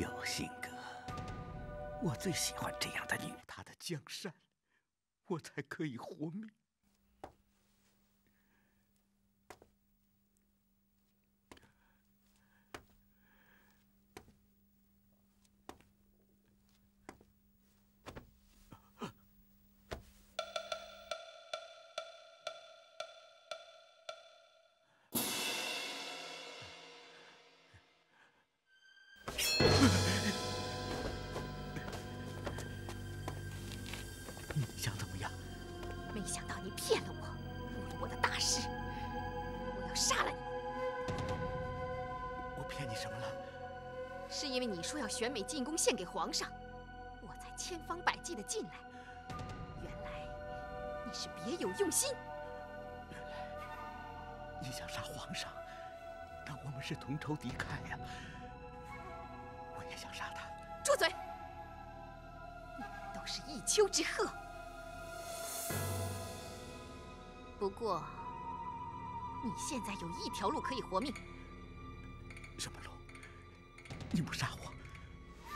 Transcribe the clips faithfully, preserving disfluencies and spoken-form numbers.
有性格，我最喜欢这样的女人。她的江山，我才可以活命。选美进宫献给皇上，我才千方百计的进来。原来你是别有用心。原来你想杀皇上，当我们是同仇敌忾呀！我也想杀他。住嘴！你们都是一丘之貉。不过，你现在有一条路可以活命。什么路？你不杀我？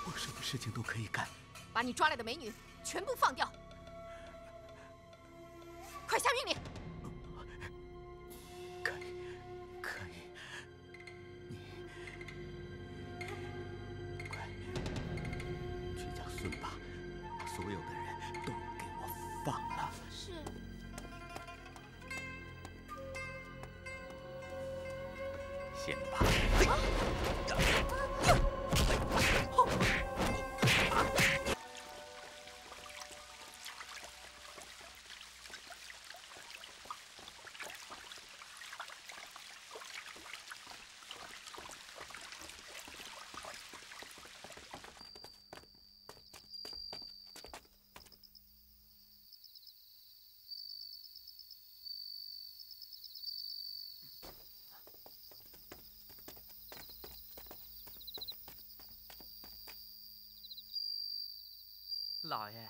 我什么事情都可以干，把你抓来的美女全部放掉，快下命令！可以，可以，你快去叫孙八，把所有的人都给我放了。是。先把。啊 老爷，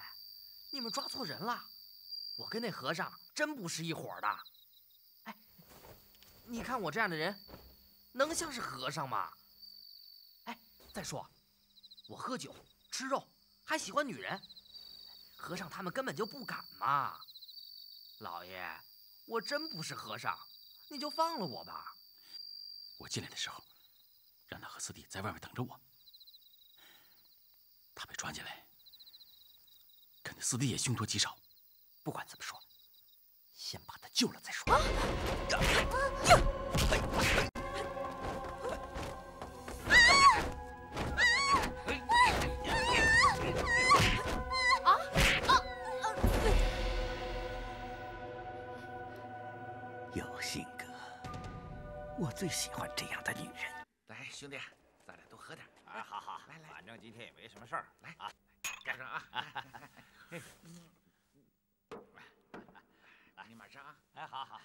你们抓错人了，我跟那和尚真不是一伙的。哎，你看我这样的人，能像是和尚吗？哎，再说，我喝酒、吃肉，还喜欢女人，和尚他们根本就不敢嘛。老爷，我真不是和尚，你就放了我吧。我进来的时候，让那和四弟在外面等着我，他被抓进来。 肯定四弟也凶多吉少，不管怎么说，先把他救了再说。有性格，我最喜欢这样的女人。来，兄弟，咱俩多喝点。啊，好好，来来，反正今天也没什么事儿，来啊，干上啊！ 来，你马上啊！哎，好好，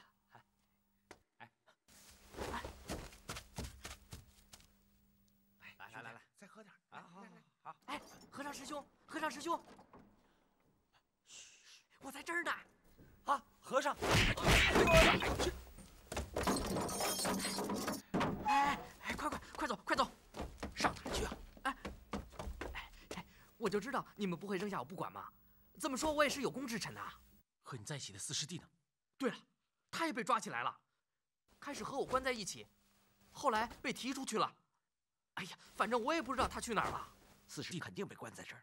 哎，来来来来，再喝点啊！好，好，哎，和尚师兄，和尚师兄，我在这儿呢！啊，和尚，哎哎，快快快走，快走，上哪去啊？哎哎，我就知道你们不会扔下我不管嘛！ 这么说，我也是有功之臣呐。和你在一起的四师弟呢？对了，他也被抓起来了。开始和我关在一起，后来被提出去了。哎呀，反正我也不知道他去哪儿了。四师弟肯定被关在这儿。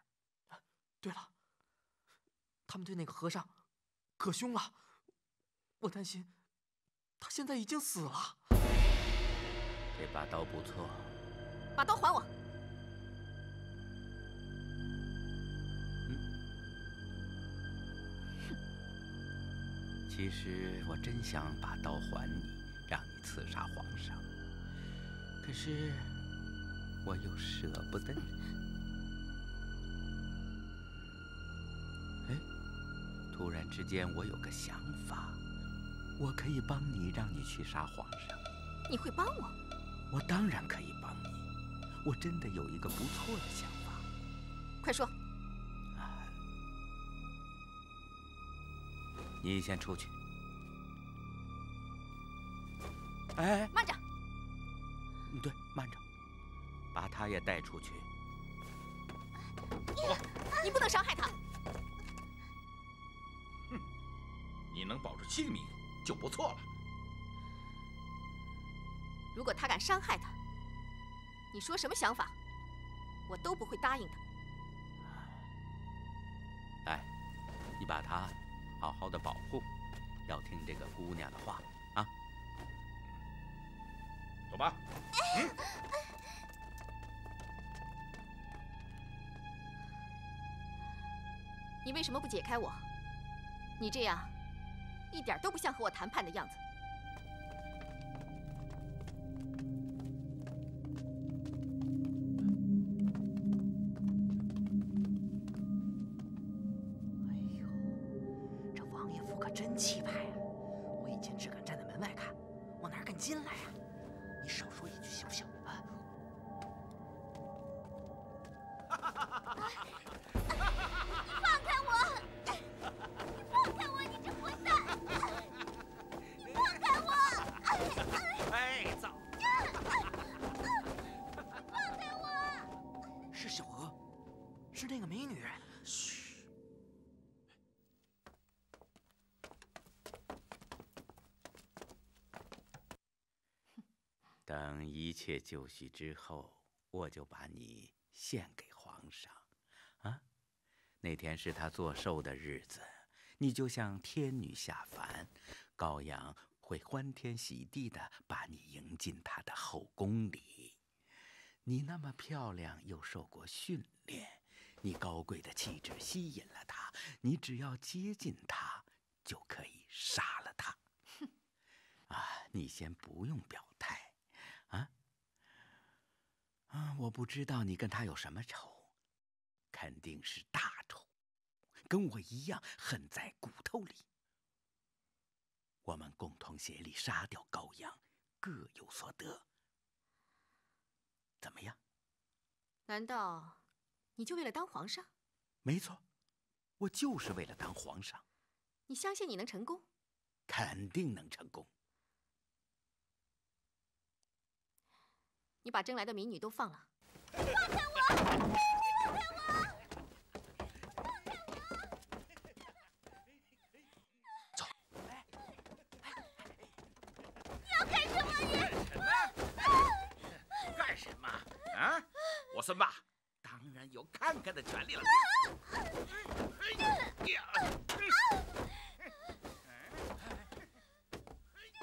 对了，他们对那个和尚可凶了，我担心他现在已经死了。这把刀不错，把刀还我。 其实我真想把刀还你，让你刺杀皇上，可是我又舍不得你。哎，突然之间我有个想法，我可以帮你，让你去杀皇上。你会帮我？我当然可以帮你，我真的有一个不错的想法。快说。 你先出去。哎，慢着！对，慢着，把他也带出去，你不能伤害他。哼，你能保住性命就不错了。如果他敢伤害他，你说什么想法，我都不会答应他。哎，你把他好好的保护，要听这个姑娘的话啊。走吧。嗯。 你为什么不解开我？你这样，一点都不像和我谈判的样子。哎呦，这王爷府可真气派啊！我以前只敢站在门外看，我哪敢进来呀、啊？你少说一句行不行？啊！哈哈哈哈哈！ 等一切就绪之后，我就把你献给皇上，啊！那天是他做寿的日子，你就像天女下凡，羔羊会欢天喜地的把你迎进他的后宫里。你那么漂亮，又受过训练，你高贵的气质吸引了他，你只要接近他，就可以杀了他。哼！啊，你先不用表态。 啊，啊！我不知道你跟他有什么仇，肯定是大仇，跟我一样恨在骨头里。我们共同协力杀掉羔羊，各有所得。怎么样？难道你就为了当皇上？没错，我就是为了当皇上。你相信你能成功？肯定能成功。 你把争来的民女都放了！放开我！你放开我！放开我！走！你要干什么？你干什么？啊！我孙霸当然有看看的权利了。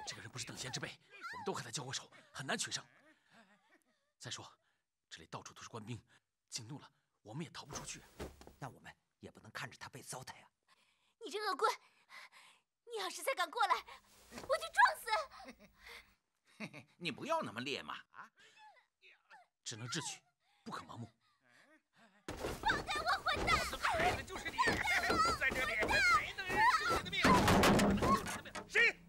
这个人不是等闲之辈，我们都和他交过手，很难取胜。 再说，这里到处都是官兵，惊怒了我们也逃不出去，那我们也不能看着他被糟蹋呀！你这恶棍，你要是再敢过来，我就撞死！嘿嘿，你不要那么烈嘛！啊，只能智取，不可盲目。放开我，混蛋！害的就是你，在这里，谁能忍住你的命？谁？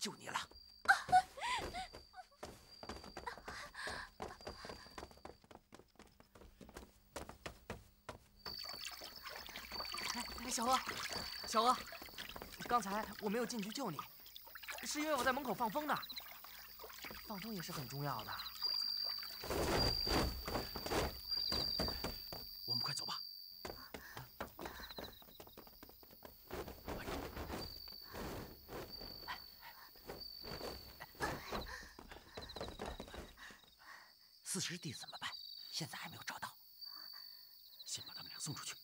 救你了！哎，小娥，小娥，刚才我没有进去救你，是因为我在门口放风呢。放风也是很重要的。我们快走吧。 四师弟怎么办？现在还没有找到，先把他们俩送出去。